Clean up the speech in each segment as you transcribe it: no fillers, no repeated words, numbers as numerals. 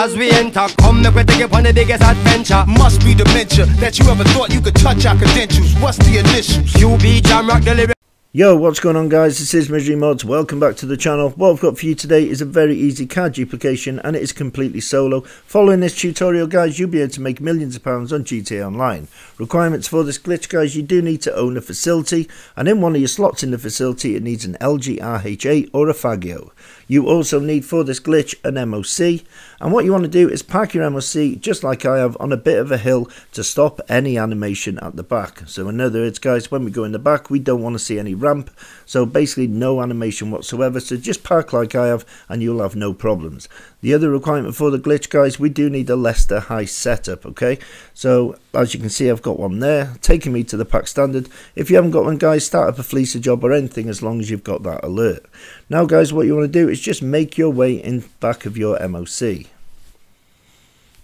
As we enter, come make we take upon the biggest adventure. Must be dementia that you ever thought you could touch our credentials. What's the initials? QB Jam Rock Delivery. Yo, what's going on guys, this is Misery Mods, welcome back to the channel. What I've got for you today is a very easy CAD duplication and it is completely solo. Following this tutorial guys, you'll be able to make millions of pounds on GTA Online. Requirements for this glitch guys, you do need to own a facility, and in one of your slots in the facility it needs an LGRHA or a Faggio. You also need for this glitch an MOC, and what you want to do is pack your MOC just like I have on a bit of a hill to stop any animation at the back. So in other words guys, when we go in the back we don't want to see any ramp, so basically no animation whatsoever, so just park like I have and you'll have no problems. The other requirement for the glitch guys, we do need a Lester high setup. Okay, so as you can see I've got one there, taking me to the pack standard. If you haven't got one guys, start up a fleecer job or anything as long as you've got that alert. Now guys, what you want to do is just make your way in back of your MOC.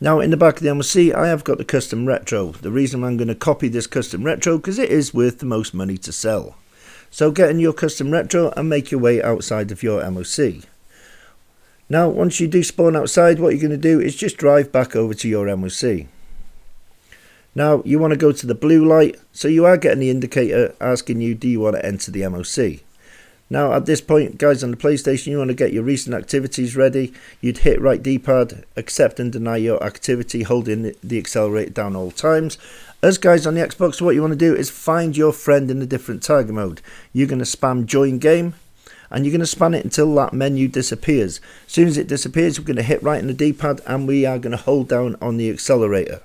Now in the back of the MOC I have got the custom retro. The reason I'm going to copy this custom retro because it is worth the most money to sell. So get in your custom retro and make your way outside of your MOC. Now once you do spawn outside, what you're going to do is just drive back over to your MOC. Now you want to go to the blue light, so you are getting the indicator asking you do you want to enter the MOC. Now at this point guys, on the PlayStation you want to get your recent activities ready. You'd hit right D-pad, accept and deny your activity, holding the accelerator down all times. As guys on the Xbox, what you want to do is find your friend in a different target mode. You're going to spam join game and you're going to spam it until that menu disappears. As soon as it disappears we're going to hit right on the D-pad and we are going to hold down on the accelerator.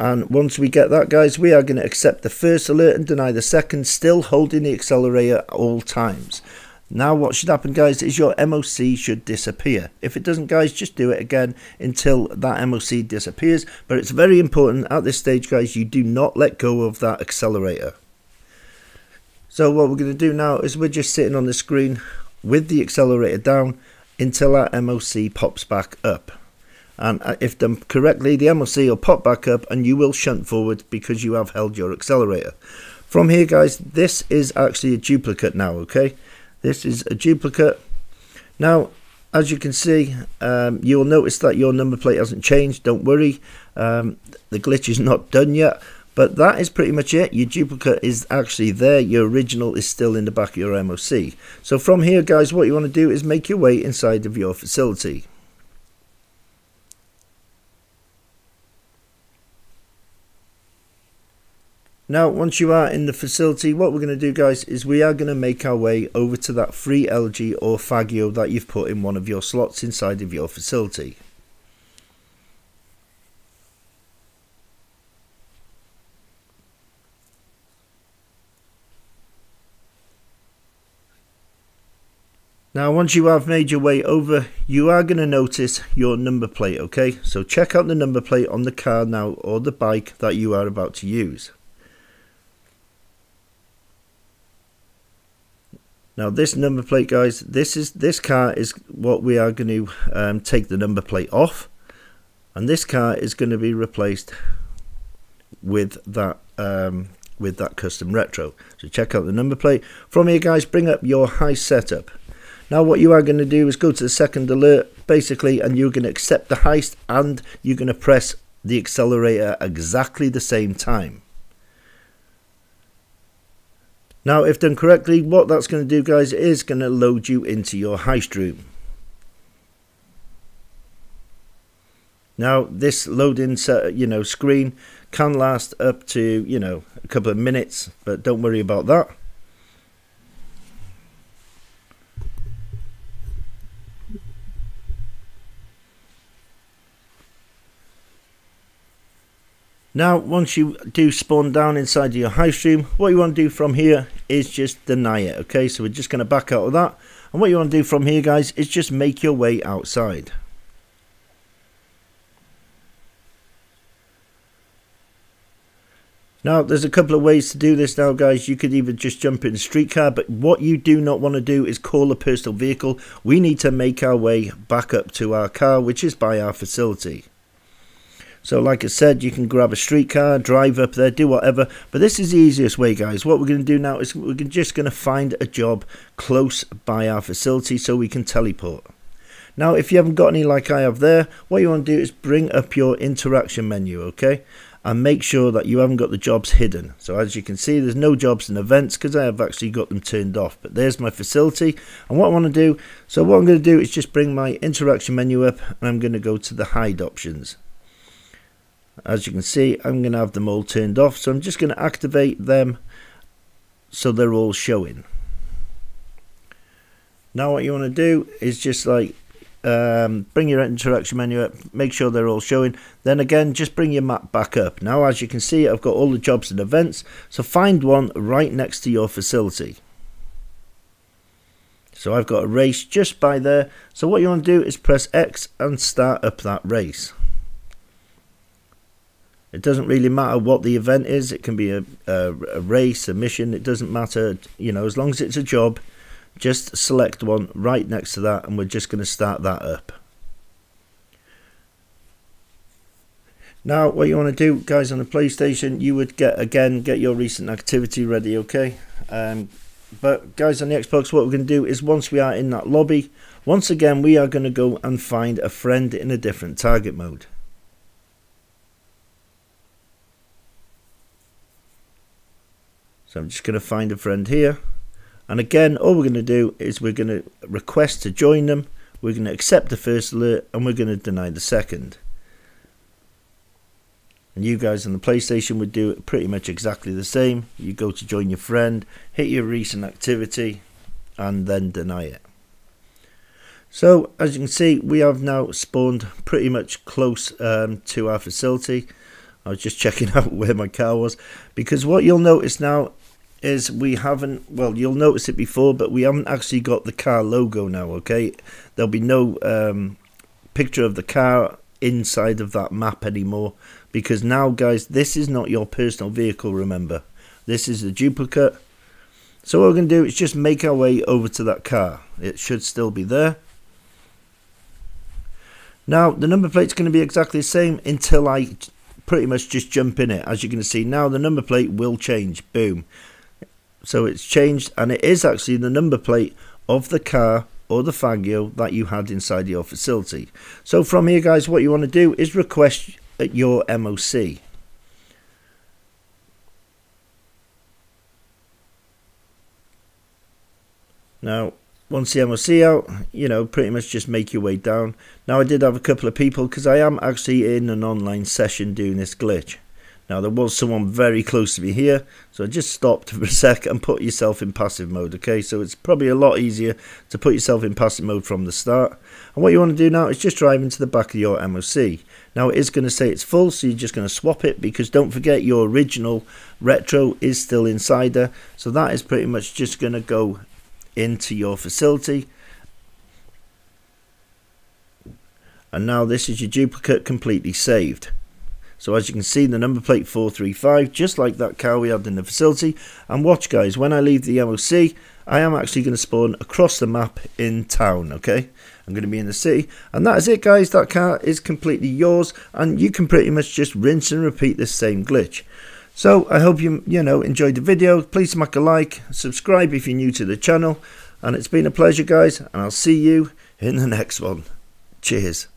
And once we get that guys, we are going to accept the first alert and deny the second, still holding the accelerator at all times. Now what should happen guys is your MOC should disappear. If it doesn't guys, just do it again until that MOC disappears. But it's very important at this stage guys, you do not let go of that accelerator. So what we're going to do now is we're just sitting on the screen with the accelerator down until our MOC pops back up. And if done correctly the MOC will pop back up and you will shunt forward because you have held your accelerator. From here guys, this is actually a duplicate now. Okay, this is a duplicate. Now as you can see you will notice that your number plate hasn't changed. Don't worry, the glitch is not done yet, but that is pretty much it. Your duplicate is actually there, your original is still in the back of your MOC. So from here guys, what you want to do is make your way inside of your facility. Now once you are in the facility, what we're going to do guys is we are going to make our way over to that free LG or Faggio that you've put in one of your slots inside of your facility. Now once you have made your way over, you are going to notice your number plate. Okay, so check out the number plate on the car now or the bike that you are about to use. Now this number plate guys, this car is what we are going to take the number plate off, and this car is going to be replaced with that custom retro. So check out the number plate. From here guys, bring up your high setup. Now what you are going to do is go to the second alert basically, and you're going to accept the heist and you're going to press the accelerator exactly the same time. Now if done correctly, what that's going to do guys is going to load you into your heist room. Now this loading screen can last up to a couple of minutes, but don't worry about that. Now once you do spawn down inside your heist room, what you want to do from here is just deny it. Okay, so we're just going to back out of that, and what you want to do from here guys is just make your way outside. Now there's a couple of ways to do this now guys. You could even just jump in a streetcar, but what you do not want to do is call a personal vehicle. We need to make our way back up to our car, which is by our facility. So like I said, you can grab a streetcar, drive up there, do whatever, but this is the easiest way guys. What we're going to do now is we're just going to find a job close by our facility so we can teleport. Now if you haven't got any like I have there, what you want to do is bring up your interaction menu, okay, and make sure that you haven't got the jobs hidden. So as you can see, there's no jobs and events because I have actually got them turned off. But there's my facility, and what I want to do, so what I'm going to do is just bring my interaction menu up, and I'm going to go to the hide options. As you can see, I'm going to have them all turned off, so I'm just going to activate them so they're all showing. Now what you want to do is just like bring your interaction menu up, make sure they're all showing, then again just bring your map back up. Now as you can see, I've got all the jobs and events, so find one right next to your facility. So I've got a race just by there, so what you want to do is press X and start up that race. It doesn't really matter what the event is, it can be a race, a mission, it doesn't matter, you know, as long as it's a job. Just select one right next to that, and we're just going to start that up. Now what you want to do, guys, on the PlayStation, you would get your recent activity ready, okay? But guys, on the Xbox, what we're going to do is once we are in that lobby, once again we are going to go and find a friend in a different target mode. So I'm just going to find a friend here. And again, all we're going to do is we're going to request to join them, we're going to accept the first alert, and we're going to deny the second. And you guys on the PlayStation would do pretty much exactly the same. You go to join your friend, hit your recent activity, and then deny it. So as you can see, we have now spawned pretty much close to our facility. I was just checking out where my car was, because what you'll notice now is we haven't, well, you'll notice it before, but we haven't actually got the car logo now, okay? There'll be no picture of the car inside of that map anymore, because now, guys, this is not your personal vehicle, remember. This is the duplicate. So what we're going to do is just make our way over to that car. It should still be there. Now, the number plate's going to be exactly the same until I pretty much just jump in it. As you can see now, the number plate will change. Boom. So it's changed, and it is actually the number plate of the car or the Faggio that you had inside your facility. So from here, guys, what you want to do is request your MOC. Now, once the MOC out, you know, pretty much just make your way down. Now, I did have a couple of people, because I am actually in an online session doing this glitch. Now, there was someone very close to me here, so I just stopped for a sec and put yourself in passive mode, okay? So it's probably a lot easier to put yourself in passive mode from the start. And what you want to do now is just drive into the back of your MOC. Now, it is going to say it's full, so you're just going to swap it, because don't forget your original retro is still inside there. So that is pretty much just going to go into your facility. And now this is your duplicate completely saved. So as you can see, the number plate 435, just like that car we had in the facility. And watch, guys, when I leave the MOC, I am actually going to spawn across the map in town, okay? I'm going to be in the city. And that is it, guys. That car is completely yours, and you can pretty much just rinse and repeat this same glitch. So I hope you know, enjoyed the video. Please smack a like, subscribe if you're new to the channel. And it's been a pleasure, guys, and I'll see you in the next one. Cheers.